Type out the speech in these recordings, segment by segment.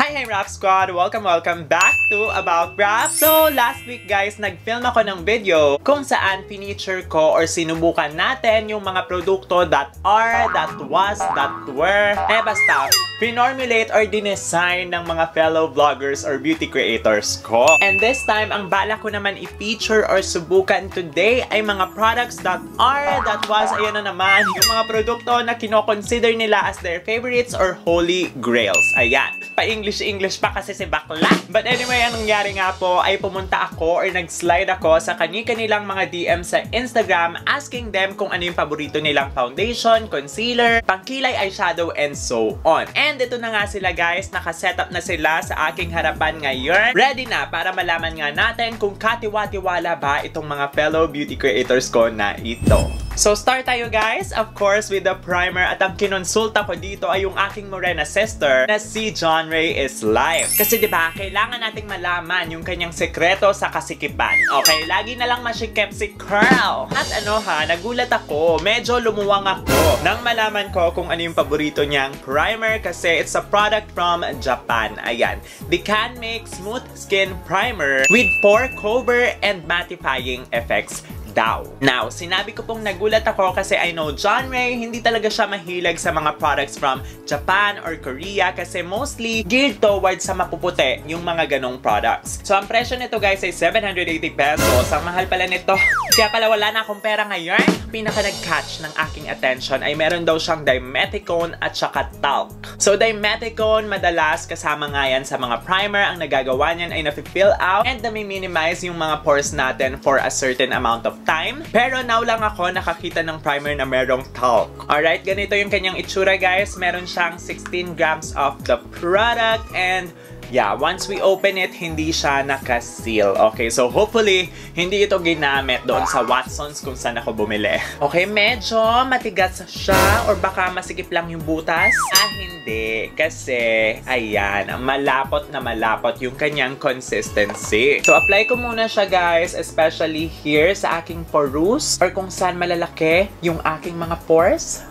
Hi, Raf Squad! Welcome back to About Raf! So, last week guys, nag-film ako ng video kung saan pinicture ko or sinubukan natin yung mga produkto that are, that was, that were, eh basta, pinormulate or dinesign ng mga fellow vloggers or beauty creators ko. And this time, ang balak ko naman i-feature or subukan today ay mga products that are, that was, ayan na naman, yung mga produkto na kinoconsider nila as their favorites or holy grails. Ayan, pa-English pa kasi si bakla. But anyway, ang nangyari nga po ay pumunta ako or nag-slide ako sa kanilang mga DM sa Instagram asking them kung ano yung paborito nilang foundation, concealer, pangkilay, eyeshadow, and so on. And ito na nga sila guys, nakasetup na sila sa aking harapan ngayon. Ready na para malaman nga natin kung katiwa-tiwala ba itong mga fellow beauty creators ko na ito. So start tayo guys, of course, with the primer. At ang kinonsulta ko dito ay yung aking morena sister na si John Ray is live. Kasi diba, kailangan nating malaman yung kanyang sekreto sa kasikipan. Okay, lagi na lang masikip si Curl. At ano ha, nagulat ako, medyo lumuwang ako nang malaman ko kung ano yung paborito niyang primer kasi it's a product from Japan. Ayan, the Canmake Smooth Skin Primer with pore cover and mattifying effects daw. Now, sinabi ko pong nagulat ako kasi I know John Ray, hindi talaga siya mahilig sa mga products from Japan or Korea kasi mostly geared towards sa mapupute yung mga ganong products. So, ang presyo nito guys ay 780 pesos. Ang mahal pala nito. Kaya pala wala na akong pera ngayon. Pinaka nag-catch ng aking attention ay meron daw siyang Dimethicone at saka Talc. So, Dimethicone, madalas kasama nga yan sa mga primer. Ang nagagawa niyan ay nafe-fill out and nami-minimize yung mga pores natin for a certain amount of time. Pero now lang ako nakakita ng primer na merong talc. Alright, ganito yung kanyang itsura guys. Meron siyang 16 grams of the product and yeah, once we open it, hindi siya nakaseal. Okay, so hopefully, hindi ito ginamit doon sa Watson's kung saan ako bumili. Okay, medyo matigas siya or baka masikip lang yung butas. Ah, hindi. Kasi, ayan, malapot na malapot yung kanyang consistency. So, apply ko muna siya guys, especially here sa aking pores or kung saan malalaki yung aking mga pores.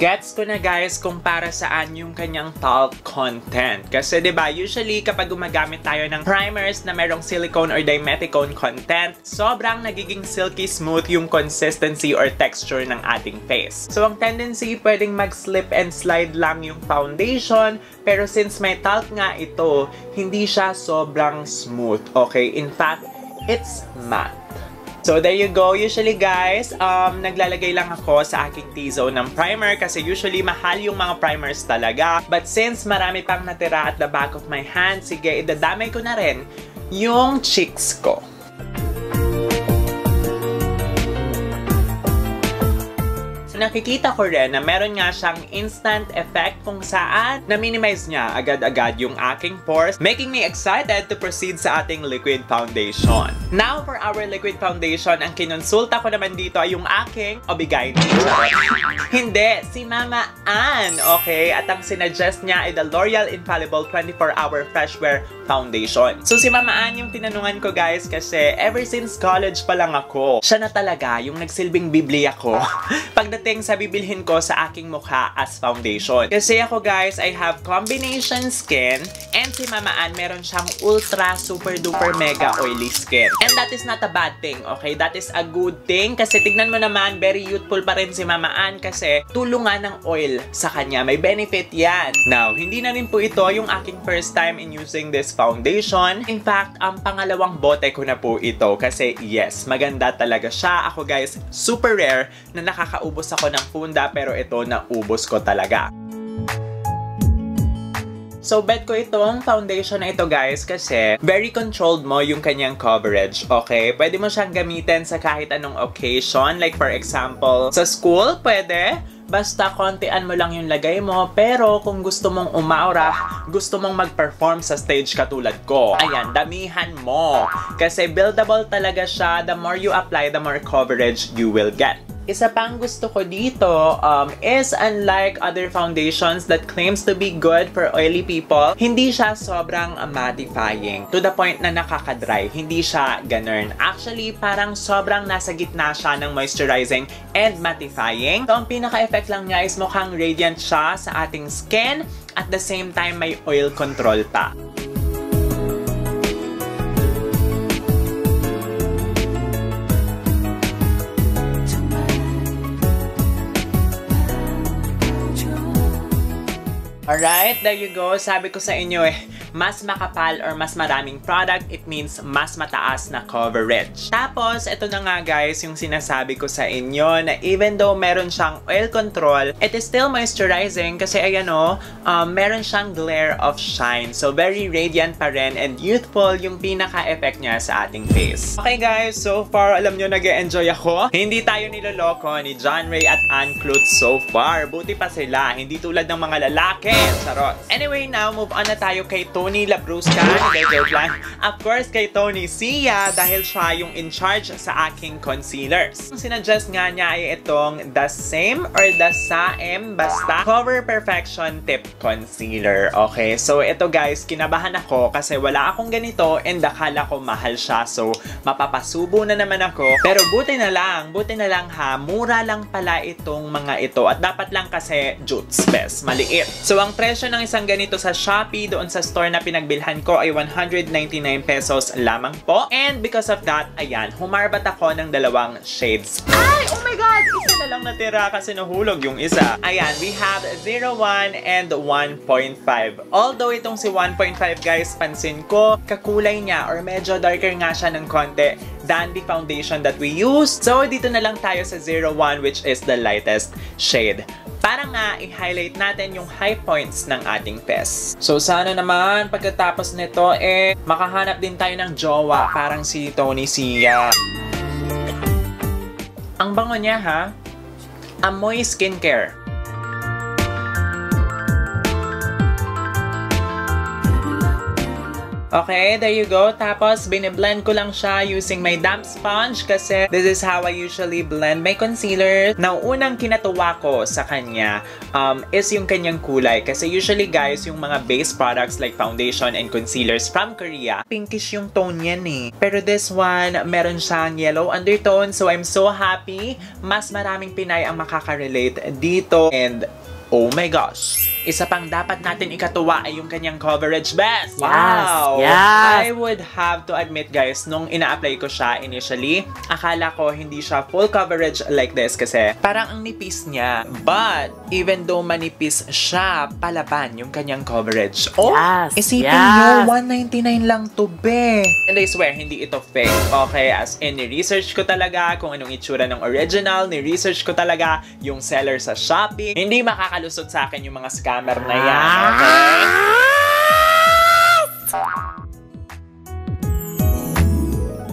Gets ko na guys kung para saan yung kanyang talc content. Kasi diba, usually kapag gumagamit tayo ng primers na merong silicone or dimethicone content, sobrang nagiging silky smooth yung consistency or texture ng ating face. So ang tendency, pwedeng mag-slip and slide lang yung foundation, pero since may talc nga ito, hindi siya sobrang smooth. Okay, in fact, it's matte. So there you go. Usually guys, naglalagay lang ako sa aking T-zone ng primer kasi usually mahal yung mga primers talaga. But since marami pang natira at the back of my hand, sige, idadamay ko na rin yung cheeks ko. Nakikita ko rin na meron nga siyang instant effect kung saan na-minimize niya agad-agad yung aking pores, making me excited to proceed sa ating liquid foundation. Now, for our liquid foundation, ang kinonsulta ko naman dito ay yung aking obigay nito. Hindi, si Mama Ann, okay? At ang sinuggest niya ay the L'Oreal Infallible 24-Hour Fresh Wear Foundation. So, si Mama Ann yung tinanungan ko guys kasi ever since college pa lang ako, siya na talaga yung nagsilbing biblia ko. Pagdating sa bibilhin ko sa aking mukha as foundation. Kasi ako guys, I have combination skin and si Mama Ann meron siyang ultra super duper mega oily skin. And that is not a bad thing, okay? That is a good thing kasi tignan mo naman, very youthful pa rin si Mama Ann kasi tulungan ng oil sa kanya. May benefit yan. Now, hindi na rin po ito yung aking first time in using this foundation. In fact, ang pangalawang bote ko na po ito kasi yes, maganda talaga siya. Ako guys, super rare na nakakaubos ako ng funda pero ito naubos ko talaga. So, bet ko itong foundation na ito guys kasi very controlled mo yung kanyang coverage, okay? Pwede mo siyang gamitin sa kahit anong occasion, like for example, sa school, pwede. Basta kontian mo lang yung lagay mo, pero kung gusto mong umaura, gusto mong mag-perform sa stage katulad ko, ayan, damihan mo. Kasi buildable talaga siya, the more you apply, the more coverage you will get. Isa pang gusto ko dito is unlike other foundations that claims to be good for oily people, hindi siya sobrang mattifying to the point na nakakadry. Hindi siya ganun. Actually, parang sobrang nasa gitna siya ng moisturizing and mattifying. So, ang pinaka-effect lang niya is mukhang radiant siya sa ating skin. At the same time, may oil control pa. Alright, there you go. Sabi ko sa inyo eh, mas makapal or mas maraming product, it means mas mataas na coverage. Tapos, ito na nga guys, yung sinasabi ko sa inyo na even though meron siyang oil control, it is still moisturizing kasi ayan o, meron siyang glare of shine. So, very radiant pa rin and youthful yung pinaka-effect niya sa ating face. Okay guys, so far, alam nyo, nag-enjoy ako. Hindi tayo niloloko ni John Ray at Anne Clute so far. Buti pa sila, hindi tulad ng mga lalaki. Sarot. Anyway, now move on na tayo kay Toni Sia. Of course, kay Toni Sia dahil siya yung in charge sa aking concealers. Ang sinadjust nga niya ay itong The Saem or The Saem basta Cover Perfection Tip Concealer. Okay, so ito guys, kinabahan ako kasi wala akong ganito and akala ko mahal siya. So, mapapasubo na naman ako. Pero buti na lang ha, mura lang pala itong mga ito at dapat lang kasi Jutes Best, maliit. So, ang presyo ng isang ganito sa Shopee, doon sa store na pinagbilhan ko ay 199 pesos lamang po. And because of that, ayan, humarbat ako ng dalawang shades. Ay! Oh my God! Isa na lang natira kasi nahulog yung isa. Ayan, we have 01 and 1.5. Although itong si 1.5 guys, pansin ko, kakulay niya or medyo darker nga siya ng konti than the foundation that we used. So, dito na lang tayo sa 01 which is the lightest shade. Para nga, i-highlight natin yung high points ng ating face. So, sana naman, pagkatapos nito, eh, makahanap din tayo ng jowa, parang si Toni Sia. Ang bango niya, ha? Amoy skincare. Okay, there you go. Tapos, bine-blend ko lang siya using my damp sponge kasi this is how I usually blend my concealer. Now, unang kinatuwa ko sa kanya is yung kanyang kulay. Kasi usually, guys, yung mga base products like foundation and concealers from Korea, pinkish yung tone yan eh. Pero this one, meron siyang yellow undertone. So, I'm so happy. Mas maraming Pinay ang makaka-relate dito. And, oh my gosh! Isa pang dapat natin ikatuwa ay yung kanyang coverage best. Wow! Yes. I would have to admit guys, nung ina-apply ko siya initially, akala ko hindi siya full coverage like this kasi parang ang nipis niya. But, even though manipis siya, palaban yung kanyang coverage. Oh! Yes. Isipin nyo, 199 lang to be. And I swear, hindi ito fake. Okay, as in, ni-research ko talaga kung anong itsura ng original, ni-research ko talaga yung seller sa Shopee. Hindi makakalusot sa akin yung mga scams camera na yan, okay?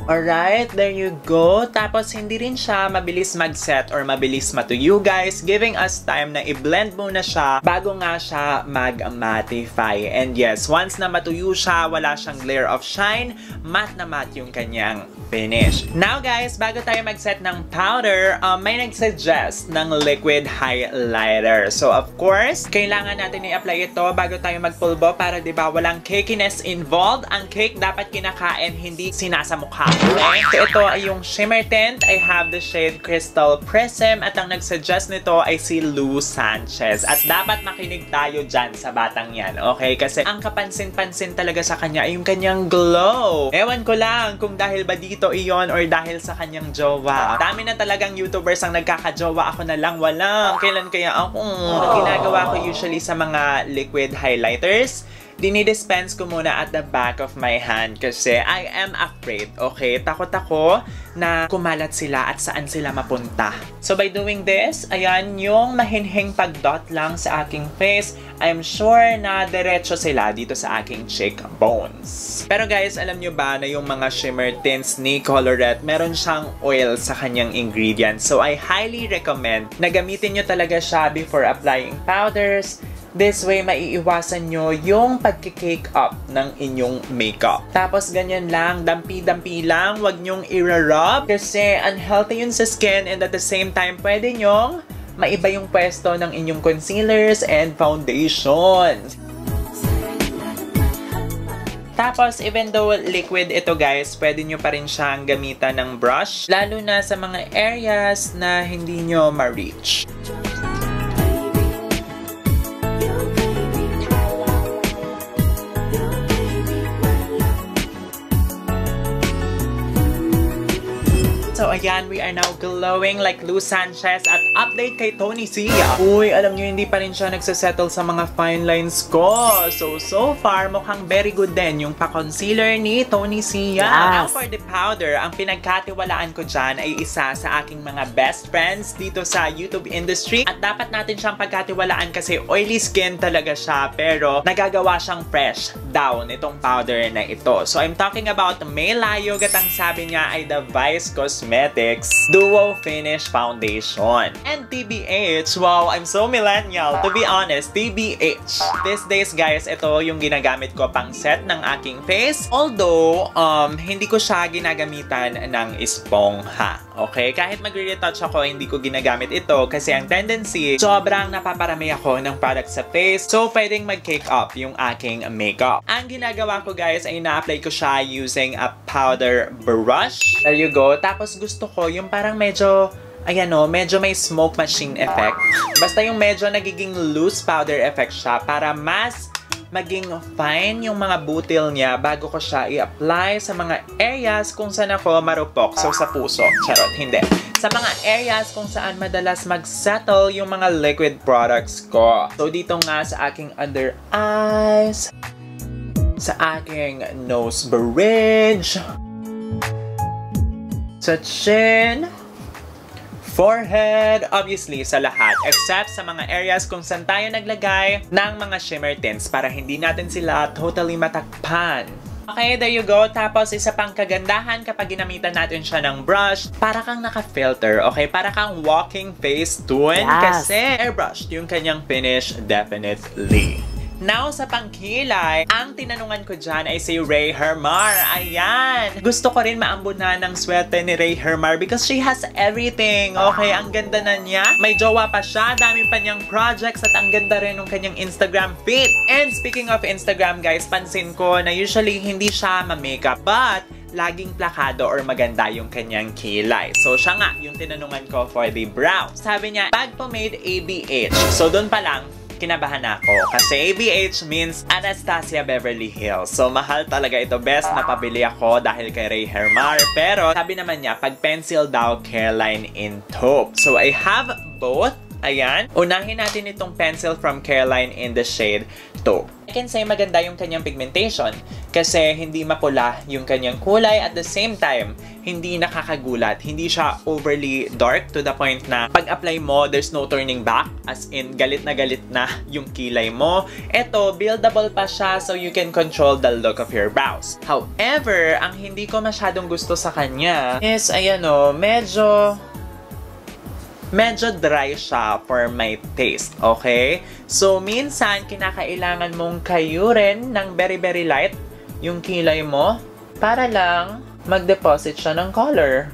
Alright, there you go. Tapos, hindi rin siya mabilis mag-set or mabilis matuyo, guys, giving us time na i-blend muna siya bago nga siya mag-mattify. And yes, once na matuyo siya, wala siyang glare of shine, matte na matte yung kanyang finish. Now, guys, bago tayo mag-set ng powder, may nag-suggest ng liquid highlighter. So, of course, kailangan natin i-apply ito bago tayo magpulbo para, diba, walang cakiness involved. Ang cake dapat kinakain, hindi sinasamukha. Okay. So, ito ay yung shimmer tint. I have the shade Crystal Prism at ang nagsuggest nito ay si Lou Sanchez. At dapat makinig tayo dyan sa batang yan, okay? Kasi ang kapansin-pansin talaga sa kanya ay yung kanyang glow. Ewan ko lang kung dahil ba dito iyon or dahil sa kanyang jowa. Dami na talagang YouTubers ang nagkakajowa. Ako na lang, walang. Kailan kaya ako? Ang ginagawa ko usually sa mga liquid highlighters, dinidispense ko muna at the back of my hand kasi I am afraid, okay? Takot ako na kumalat sila at saan sila mapunta. So by doing this, ayan, yung mahinhing pagdot lang sa aking face, I'm sure na diretso sila dito sa aking cheekbones. Pero guys, alam nyo ba na yung mga shimmer tints ni Colorret, meron siyang oil sa kanyang ingredients. So I highly recommend na gamitin nyo talaga siya before applying powders This way, maiiwasan nyo yung pagki-cake up ng inyong makeup. Tapos ganyan lang, dampi-dampi lang, wag nyong i-rub kasi unhealthy yun sa skin, and at the same time, pwede nyong maiba yung pwesto ng inyong concealers and foundations. Tapos, even though liquid ito guys, pwede nyo pa rin siyang gamitan ng brush, lalo na sa mga areas na hindi nyo ma-reach. So ayan, we are now glowing like Lou Sanchez at update kay Toni Sia. Uy, alam nyo, hindi pa rin siya nagsasettle sa mga fine lines ko. So far, mukhang very good din yung pa-concealer ni Toni Sia. Now for the powder, ang pinagkatiwalaan ko dyan ay isa sa aking mga best friends dito sa YouTube industry. At dapat natin siyang pagkatiwalaan kasi oily skin talaga siya, pero nagagawa siyang fresh down itong powder na ito. So I'm talking about Mae Layug at ang sabi niya ay the Vice Cosmetics Duo Finish Foundation. And TBH, wow, I'm so millennial. To be honest, TBH. These days, guys, ito yung ginagamit ko pang set ng aking face. Although, hindi ko siya ginagamitan ng espongha. Okay? Kahit magre-retouch ako, hindi ko ginagamit ito kasi ang tendency, sobrang napaparami ako ng product sa face. So, pwedeng mag-cake up yung aking makeup. Ang ginagawa ko, guys, ay na-apply ko siya using a powder brush. There you go. Tapos, gusto ko yung parang medyo, ayan o, medyo may smoke machine effect. Basta yung medyo nagiging loose powder effect siya para mas maging fine yung mga butil niya bago ko siya i-apply sa mga areas kung saan ako marupok. So, sa puso. Charot, hindi. Sa mga areas kung saan madalas mag-settle yung mga liquid products ko. So, dito nga sa aking under eyes, sa aking nose bridge, sa chin, forehead, obviously sa lahat, except sa mga areas kung saan tayo naglagay ng mga shimmer tints para hindi natin sila totally matakpan. Okay, there you go. Tapos, isa pang kagandahan kapag ginamitan natin siya ng brush, para kang naka-filter, okay? Para kang walking face twin, kasi airbrushed yung kanyang finish, definitely. Now, sa pangkilay, ang tinanungan ko dyan ay si Rei Germar. Ayan! Gusto ko rin maambunan ng swerte ni Rei Germar because she has everything. Okay, ang ganda na niya. May jowa pa siya, dami pa niyang projects, at ang ganda rin ng kanyang Instagram feed. And speaking of Instagram, guys, pansin ko na usually hindi siya ma-makeup, but laging plakado or maganda yung kanyang kilay. So, siya nga yung tinanungan ko for the brow. Sabi niya, pag pomade ABH. So, dun pa lang, kinabahan ako kasi ABH means Anastasia Beverly Hills. So, mahal talaga ito. Best, napabili ako dahil kay Rei Germar. Pero, sabi naman niya, pag pencil daw, Careline in taupe. So, I have both. Ayan. Unahin natin itong pencil from Careline in the shade taupe. I can say maganda yung kanyang pigmentation kasi hindi mapula yung kanyang kulay, at the same time, hindi nakakagulat. Hindi siya overly dark to the point na pag-apply mo, there's no turning back. As in, galit na yung kilay mo. Ito, buildable pa siya so you can control the look of your brows. However, ang hindi ko masyadong gusto sa kanya is, ayan o, medyo dry siya for my taste, okay? So, minsan, kinakailangan mong kayurin ng very, very light yung kilay mo para lang mag-deposit siya ng color.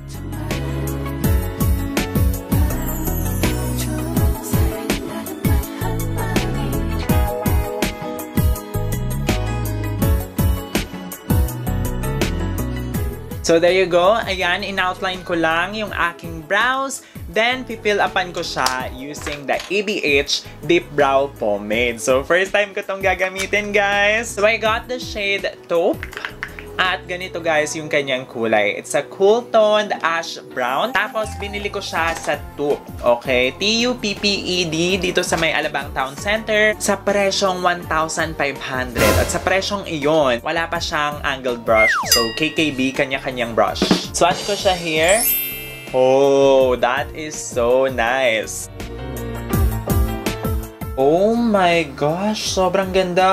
So, there you go. Ayan, in-outline ko lang yung aking brows. Then, pipill upan ko siya using the ABH Deep Brow Pomade. So, first time ko itong gagamitin, guys. So, I got the shade taupe. At ganito guys yung kanyang kulay. It's a cool toned ash brown. Tapos binili ko siya sa TUPPED. Okay, TUPPED dito sa may Alabang Town Center sa presyong 1,500. At sa presyong iyon, wala pa siyang angled brush. So KKB, kanya-kanyang brush. Swatch ko siya here. Oh, that is so nice. Oh my gosh, sobrang ganda.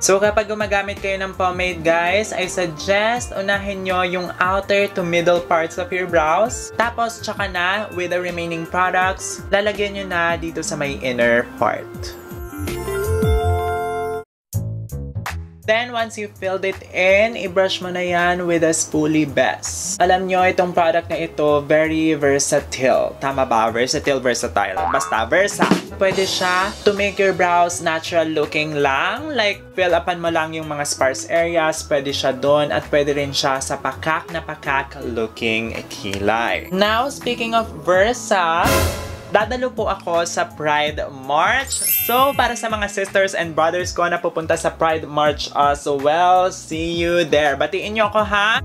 So kapag gumagamit kayo ng pomade guys, I suggest unahin nyo yung outer to middle parts of your brows. Tapos tsaka na with the remaining products, lalagyan nyo na dito sa may inner part. Then, once you filled it in, i-brush mo na yan with a spoolie best. Alam nyo, itong product na ito, very versatile. Tama ba? Versatile, versatile. Basta, versa. Pwede siya to make your brows natural looking lang. Like, fill upan mo lang yung mga sparse areas. Pwede siya doon at pwede rin siya sa pakak na pakak looking kilay. Now, speaking of versa, dadalo po ako sa Pride March. So, para sa mga sisters and brothers ko na pupunta sa Pride March as well, see you there. Batiin nyo ako ha!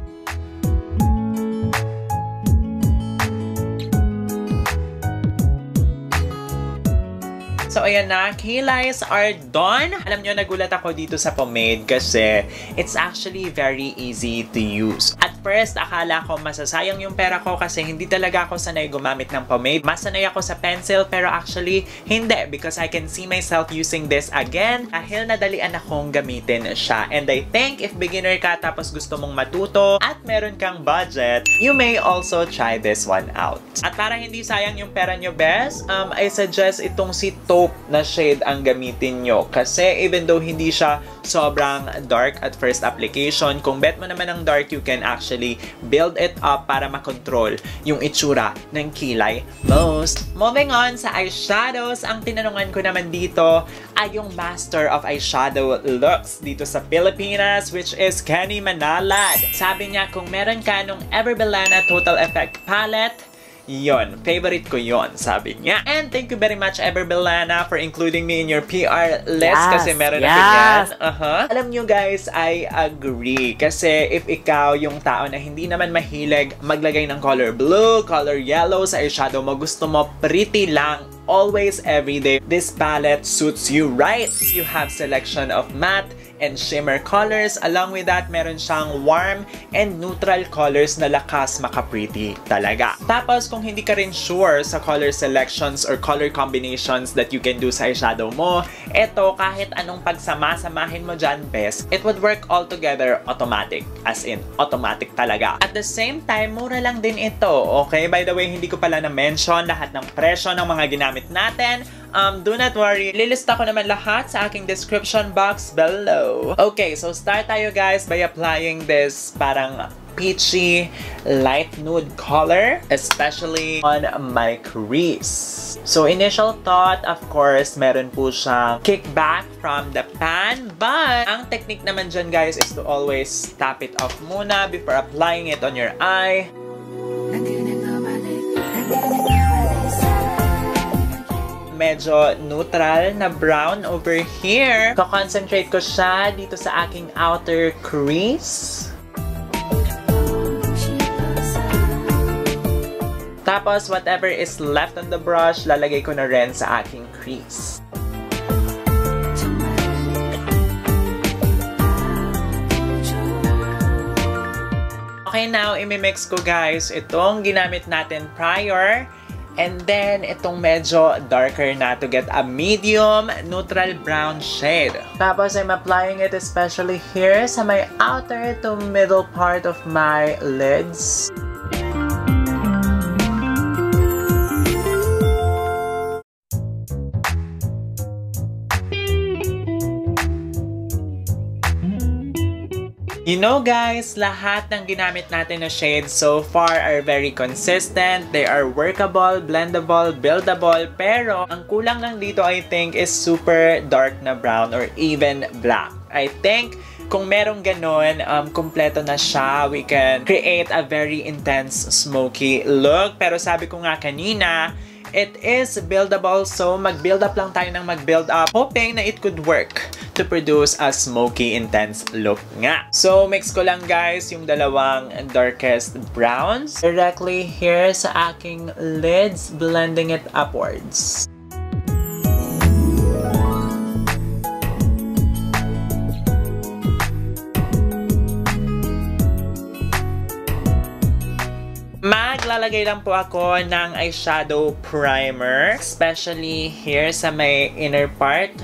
So, ayan na. Kilays are done. Alam nyo, nagulat ako dito sa pomade kasi it's actually very easy to use. At first, akala ko masasayang yung pera ko kasi hindi talaga ako sanay gumamit ng pomade. Mas sanay ako sa pencil pero actually hindi because I can see myself using this again dahil nadalian akong gamitin siya. And I think if beginner ka tapos gusto mong matuto at meron kang budget, you may also try this one out. At para hindi sayang yung pera nyo, best, I suggest itong si Toni na shade ang gamitin nyo kasi even though hindi siya sobrang dark at first application, kung bet mo naman ng dark, you can actually build it up para makontrol yung itsura ng kilay most. Moving on sa eyeshadows, ang tinanungan ko naman dito ay yung master of eyeshadow looks dito sa Pilipinas, which is Kenny Manalad. Sabi niya kung meron ka nung Ever Bilena Total Effect Palette, yon, favorite ko yon, sabi niya. And thank you very much, Ever Bilena, for including me in your PR list. Yes, kasi meron yes. Ako yan. Alam nyo guys, I agree. Kasi if ikaw yung tao na hindi naman mahilig maglagay ng color blue, color yellow sa eyeshadow mo, gusto mo pretty lang, always, everyday, this palette suits you right. You have selection of matte and shimmer colors. Along with that, meron siyang warm and neutral colors na lakas makapretty talaga. Tapos, kung hindi ka rin sure sa color selections or color combinations that you can do sa eyeshadow mo, eto, kahit anong pagsama-samahin mo dyan, best, it would work all together automatic. As in, automatic talaga. At the same time, mura lang din ito. Okay? By the way, hindi ko pala na-mention lahat ng presyo ng mga ginamit natin. Do not worry. Lilista ko naman lahat sa aking description box below. Okay, so start tayo guys by applying this parang peachy light nude color, especially on my crease. So initial thought, of course, meron po siyang kickback from the pan, but ang technique naman dyan guys is to always tap it off muna before applying it on your eye. Medyo neutral na brown over here. Ko-concentrate ko siya dito sa aking outer crease. Tapos, whatever is left on the brush, lalagay ko na rin sa aking crease. Okay, now, imimix ko guys itong ginamit natin prior. And then, itong medyo darker na to get a medium neutral brown shade. Tapos, I'm applying it especially here sa my outer to middle part of my lids. You know guys, lahat ng ginamit natin na shades so far are very consistent. They are workable, blendable, buildable, pero ang kulang lang dito I think is super dark na brown or even black. I think kung merong ganun, kompleto na siya. We can create a very intense smoky look. Pero sabi ko nga kanina, it is buildable, so mag-build up lang tayo ng mag-build up, hoping na it could work to produce a smoky, intense look nga. So, mix ko lang guys yung dalawang darkest browns directly here sa aking lids, blending it upwards. Maglalagay lang po ako ng eyeshadow primer, especially here sa may inner part.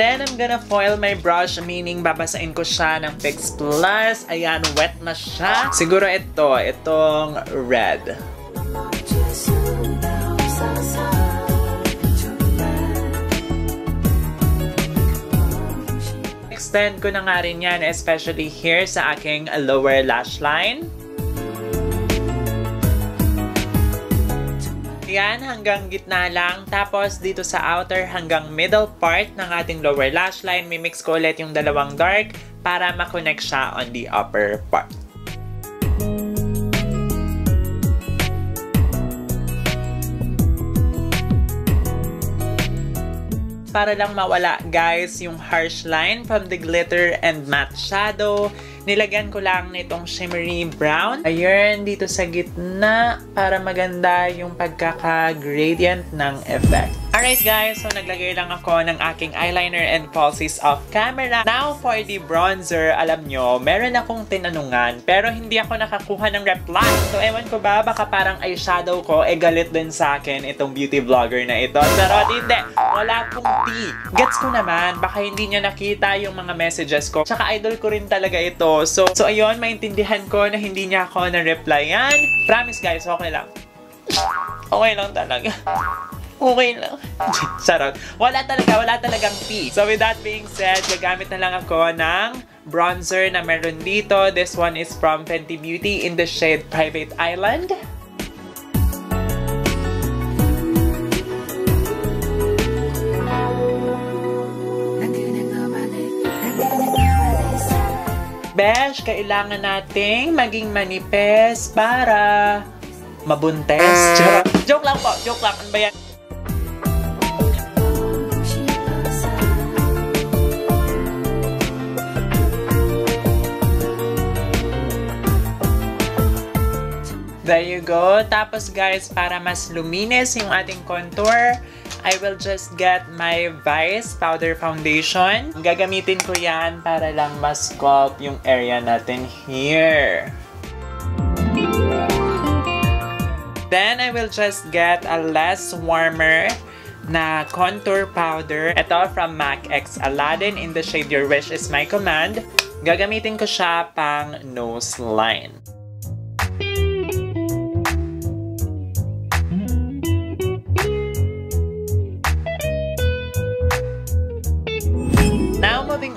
Then, I'm gonna foil my brush, meaning babasain ko siya ng Fix Plus. Ayan, wet na siya. Siguro ito, itong red. Extend ko na nga rin yan, especially here sa aking lower lash line. Yan, hanggang gitna lang. Tapos, dito sa outer hanggang middle part ng ating lower lash line, mimix ko ulit yung dalawang dark para makonect siya on the upper part. Para lang mawala guys yung harsh line from the glitter and matte shadow, nilagyan ko lang nitong shimmery brown. Ayun, dito sa gitna para maganda yung pagkaka-gradient ng effect. Alright guys, so naglagay lang ako ng aking eyeliner and falsies off camera. Now for the bronzer, alam nyo, meron akong tinanungan pero hindi ako nakakuha ng reply. So ewan ko ba, baka parang eyeshadow ko, galit din sa akin itong beauty vlogger na ito. Pero hindi, wala pong tea. Gets ko naman, baka hindi nyo nakita yung mga messages ko. Tsaka idol ko rin talaga ito. So ayun, maintindihan ko na hindi niya ako na-replyan. Promise guys, okay lang. Okay lang talaga. Okay lang. Charot. Wala talagang tea. So with that being said, gagamit na lang ako ng bronzer na meron dito. This one is from Fenty Beauty in the shade Private Island. Besh, kailangan nating maging manipis para mabuntes. Joke lang po, joke lang. Ano ba yan? There you go. Tapos guys, para mas luminis yung ating contour, I will just get my Vice Powder Foundation. Gagamitin ko yan para lang mas sculpt yung area natin here. Then, I will just get a less warmer na contour powder. Ito from MAC X Aladdin in the shade Your Wish Is My Command. Gagamitin ko siya pang nose line.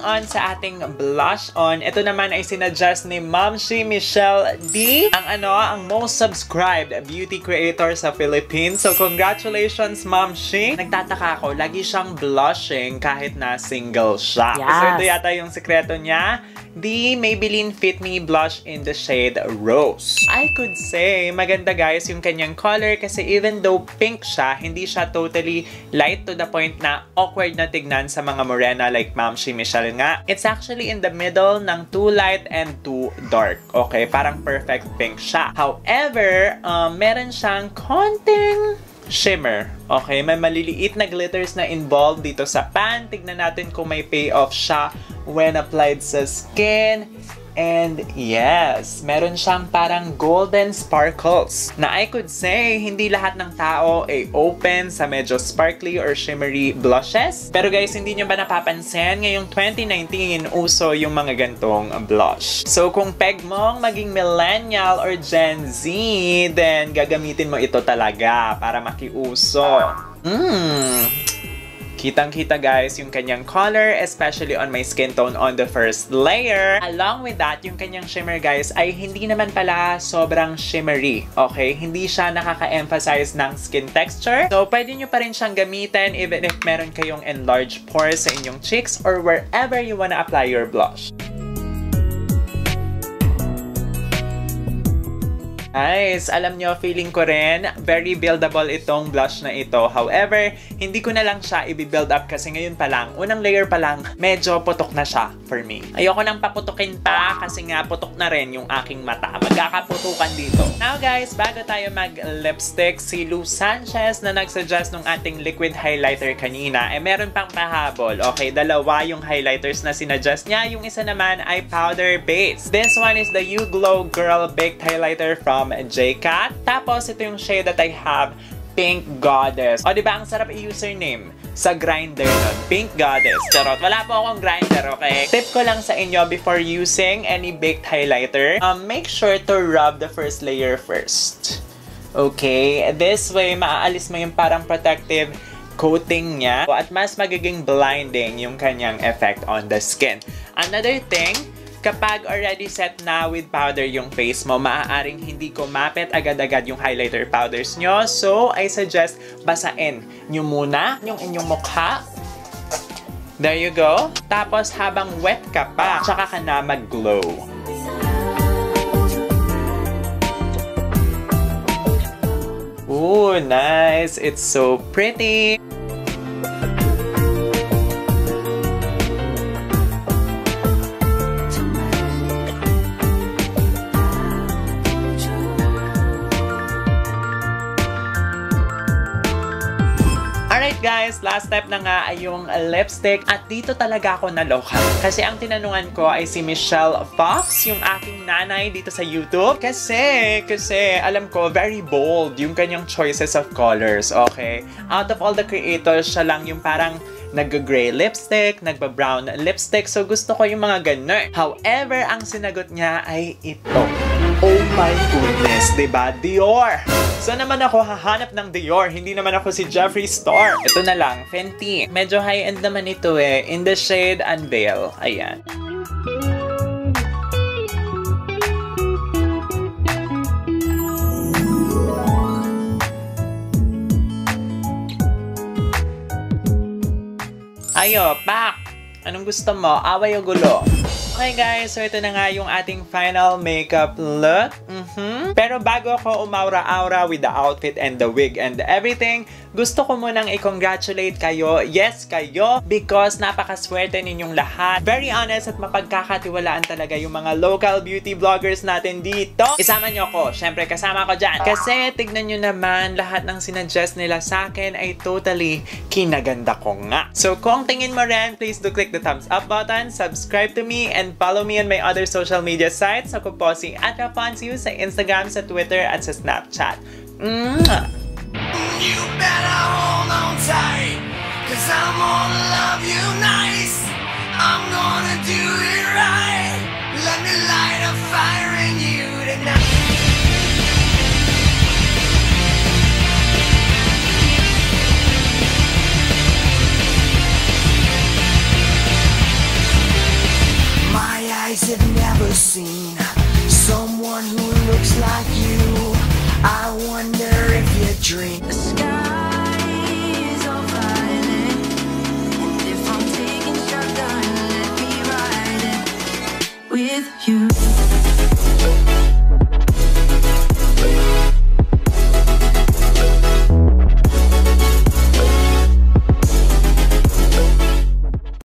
On sa ating blush on. Ito naman ay sinadjust ni Ma'am si Michelle Dy, ang most subscribed beauty creator sa Philippines. So congratulations Ma'am si. Nagtataka ako, lagi siyang blushing kahit na single siya. Yes. So ito yata yung sekreto niya. The Maybelline Fit Me blush in the shade Rose. I could say, maganda guys yung kanyang color kasi even though pink siya, hindi siya totally light to the point na awkward na tignan sa mga morena like Ma'am si Michelle nga. It's actually in the middle ng too light and too dark. Okay, parang perfect pink siya. However, meron siyang konting shimmer. Okay, may maliliit na glitters na involved dito sa pan. Tignan natin kung may payoff siya when applied sa skin. And yes, meron siyang parang golden sparkles na I could say hindi lahat ng tao ay open sa medyo sparkly or shimmery blushes. Pero guys, hindi nyo ba napapansin? Ngayong 2019, uso yung mga gantong blush. So kung peg mong maging millennial or Gen Z, then gagamitin mo ito talaga para makiuso. Kitang-kita guys yung kanyang color, especially on my skin tone on the first layer. Along with that, yung kanyang shimmer guys ay hindi naman pala sobrang shimmery. Okay? Hindi siya nakaka-emphasize ng skin texture. So, pwede nyo pa rin siyang gamitin even if meron kayong enlarged pores sa inyong cheeks or wherever you wanna apply your blush. Guys, alam nyo, feeling ko rin, very buildable itong blush na ito. However, hindi ko na lang siya i-build up kasi ngayon pa lang, unang layer pa lang, medyo putok na siya for me. Ayoko nang paputukin pa kasi nga putok na rin yung aking mata. Magkakaputukan dito. Now guys, bago tayo mag-lipstick, si Lou Sanchez na nagsuggest ng ating liquid highlighter kanina, meron pang pahabol. Okay, dalawa yung highlighters na sinuggest niya. Yung isa naman ay powder base. This one is the You Glow Girl Baked Highlighter from J-Cat. Tapos, ito yung shade that I have Pink Goddess. O diba, ang sarap i-username sa Grindr nun. Pink Goddess. Charot. Wala po akong Grindr, okay? Tip ko lang sa inyo before using any baked highlighter, make sure to rub the first layer first. Okay? This way, maaalis mo yung parang protective coating niya at mas magiging blinding yung kanyang effect on the skin. Another thing, kapag already set na with powder yung face mo, maaaring hindi kumapit agad-agad yung highlighter powders nyo. So, I suggest basain nyo muna yung inyong mukha. There you go. Tapos, habang wet ka pa, tsaka ka na mag-glow. Ooh, nice! It's so pretty! Guys, last step na nga ay yung lipstick at dito talaga ako naloka. Kasi ang tinanungan ko ay si Michelle Fox, yung aking nanay dito sa YouTube. Kasi alam ko, very bold yung kanyang choices of colors, okay? Out of all the creators, siya lang yung parang nag-gray lipstick, nag-brown lipstick. So gusto ko yung mga ganun. However, ang sinagot niya ay ito. Oh my goodness, diba? Dior! So naman ako hahanap ng Dior, hindi naman ako si Jeffrey Star. Ito na lang, Fenty. Medyo high-end naman ito eh, in the shade Unveil. Ayan. Ayo, pak! Anong gusto mo? Away o gulo? Okay guys, so ito na nga yung ating final makeup look. Pero bago ako umaura-aura with the outfit and the wig and everything, gusto ko munang i-congratulate kayo. Yes, kayo! Because napakaswerte ninyong lahat. Very honest at mapagkakatiwalaan talaga yung mga local beauty vloggers natin dito. Isama nyo ko. Siyempre, kasama ko dyan. Kasi tignan nyo naman, lahat ng sinuggest nila sa akin ay totally kinaganda ko nga. So kung tingin mo rin, please do click the thumbs up button, subscribe to me, and follow me on my other social media sites. Ako po si Aga Fancy sa Instagram, sa Twitter, at sa Snapchat. You better hold on tight, 'cause I'm gonna love you nice. I'm gonna do it right. Let me light a fire in you tonight. I've never seen someone who looks like you. I wonder if you dream. The sky is all violet, and if I'm taking shotgun, let me ride it with you.